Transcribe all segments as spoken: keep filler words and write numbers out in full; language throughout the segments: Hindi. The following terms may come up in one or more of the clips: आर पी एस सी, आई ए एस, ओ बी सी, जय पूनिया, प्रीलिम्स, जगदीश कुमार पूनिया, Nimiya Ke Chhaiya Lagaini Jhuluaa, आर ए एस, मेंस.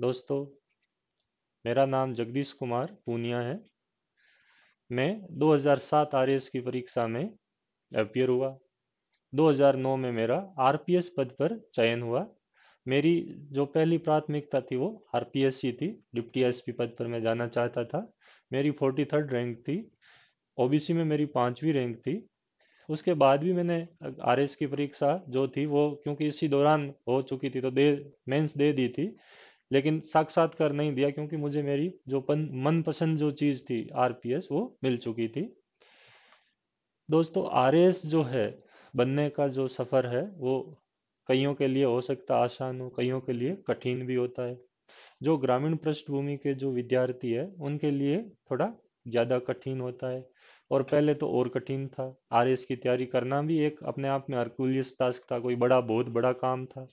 दोस्तों, मेरा नाम जगदीश कुमार पूनिया है। मैं दो हज़ार सात आर ए एस की परीक्षा में अपियर हुआ। दो हज़ार नौ में मेरा आर पी एस पद पर चयन हुआ। मेरी जो पहली प्राथमिकता थी वो आर पी एस सी थी। डिप्टी एस पी पद पर मैं जाना चाहता था। मेरी तैंतालीसवीं रैंक थी। ओ बी सी में मेरी पाँचवीं रैंक थी। उसके बाद भी मैंने आर ए एस की परीक्षा जो थी वो क्योंकि इसी दौरान हो चुकी थी तो दे मेंस दे दी थी, लेकिन साक्षात्कार नहीं दिया क्योंकि मुझे मेरी जो मनपसंद जो चीज़ थी आर पी एस वो मिल चुकी थी। दोस्तों, आर ए एस जो है बनने का जो सफ़र है वो कईयों के लिए हो सकता आसान हो, कईयों के लिए कठिन भी होता है। जो ग्रामीण पृष्ठभूमि के जो विद्यार्थी है उनके लिए थोड़ा ज़्यादा कठिन होता है और पहले तो और कठिन था। आर ए एस की तैयारी करना भी एक अपने आप में हरकुलियस टास्क था, कोई बड़ा बहुत बड़ा काम था।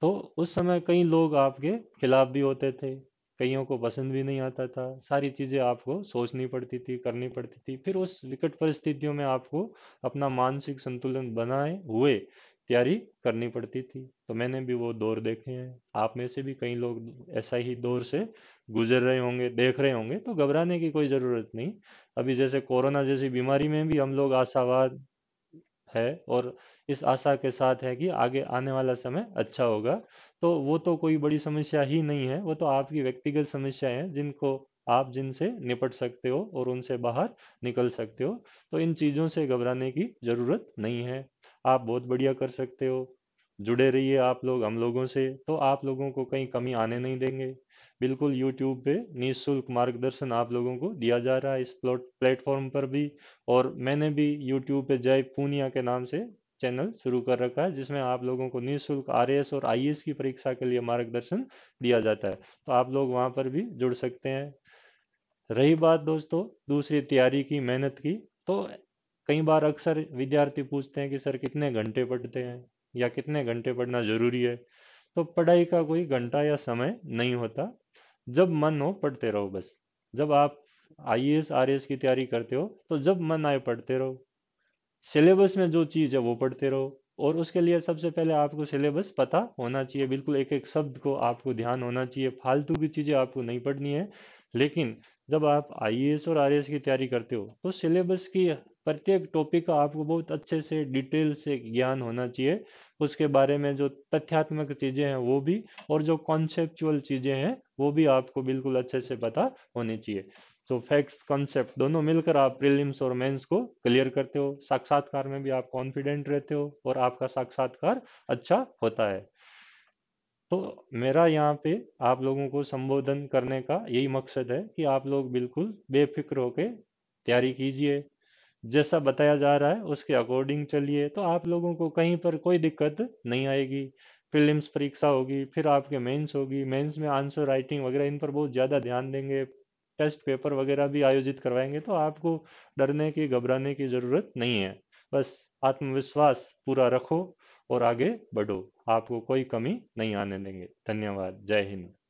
तो उस समय कई लोग आपके खिलाफ भी होते थे, कईयों को पसंद भी नहीं आता था। सारी चीज़ें आपको सोचनी पड़ती थी, करनी पड़ती थी। फिर उस विकट परिस्थितियों में आपको अपना मानसिक संतुलन बनाए हुए तैयारी करनी पड़ती थी। तो मैंने भी वो दौर देखे हैं। आप में से भी कई लोग ऐसा ही दौर से गुजर रहे होंगे, देख रहे होंगे। तो घबराने की कोई ज़रूरत नहीं। अभी जैसे कोरोना जैसी बीमारी में भी हम लोग आशावाद है और इस आशा के साथ है कि आगे आने वाला समय अच्छा होगा। तो वो तो कोई बड़ी समस्या ही नहीं है, वो तो आपकी व्यक्तिगत समस्याएं हैं जिनको आप जिनसे निपट सकते हो और उनसे बाहर निकल सकते हो। तो इन चीज़ों से घबराने की ज़रूरत नहीं है। आप बहुत बढ़िया कर सकते हो। जुड़े रहिए आप लोग हम लोगों से, तो आप लोगों को कहीं कमी आने नहीं देंगे। बिल्कुल यूट्यूब पे निःशुल्क मार्गदर्शन आप लोगों को दिया जा रहा है इस प्लेटफॉर्म पर भी। और मैंने भी यूट्यूब पे जय पूनिया के नाम से चैनल शुरू कर रखा है जिसमें आप लोगों को निःशुल्क आर ए एस और आई ए एस की परीक्षा के लिए मार्गदर्शन दिया जाता है। तो आप लोग वहाँ पर भी जुड़ सकते हैं। रही बात दोस्तों दूसरी तैयारी की, मेहनत की, तो कई बार अक्सर विद्यार्थी पूछते हैं कि सर कितने घंटे पढ़ते हैं या कितने घंटे पढ़ना जरूरी है। तो पढ़ाई का कोई घंटा या समय नहीं होता। जब मन हो पढ़ते रहो बस। जब आप आई ए एस आर ए एस की तैयारी करते हो तो जब मन आए पढ़ते रहो। सिलेबस में जो चीज़ है वो पढ़ते रहो और उसके लिए सबसे पहले आपको सिलेबस पता होना चाहिए। बिल्कुल एक एक शब्द को आपको ध्यान होना चाहिए। फालतू की चीज़ें आपको नहीं पढ़नी है। लेकिन जब आप आई ए एस और आर ए एस की तैयारी करते हो तो सिलेबस की प्रत्येक टॉपिक का आपको बहुत अच्छे से डिटेल से ज्ञान होना चाहिए। उसके बारे में जो तथ्यात्मक चीज़ें हैं वो भी और जो कॉन्सेप्चुअल चीज़ें हैं वो भी आपको बिल्कुल अच्छे से पता होनी चाहिए। तो फैक्ट्स कॉन्सेप्ट दोनों मिलकर आप प्रीलिम्स और मेंस को क्लियर करते हो। साक्षात्कार में भी आप कॉन्फिडेंट रहते हो और आपका साक्षात्कार अच्छा होता है। तो मेरा यहाँ पे आप लोगों को संबोधन करने का यही मकसद है कि आप लोग बिल्कुल बेफिक्र होके तैयारी कीजिए। जैसा बताया जा रहा है उसके अकॉर्डिंग चलिए तो आप लोगों को कहीं पर कोई दिक्कत नहीं आएगी। प्रीलिम्स परीक्षा होगी, फिर आपके मेंस होगी। मेंस में आंसर राइटिंग वगैरह इन पर बहुत ज़्यादा ध्यान देंगे। टेस्ट पेपर वगैरह भी आयोजित करवाएंगे। तो आपको डरने की, घबराने की ज़रूरत नहीं है। बस आत्मविश्वास पूरा रखो और आगे बढ़ो। आपको कोई कमी नहीं आने देंगे। धन्यवाद। जय हिंद।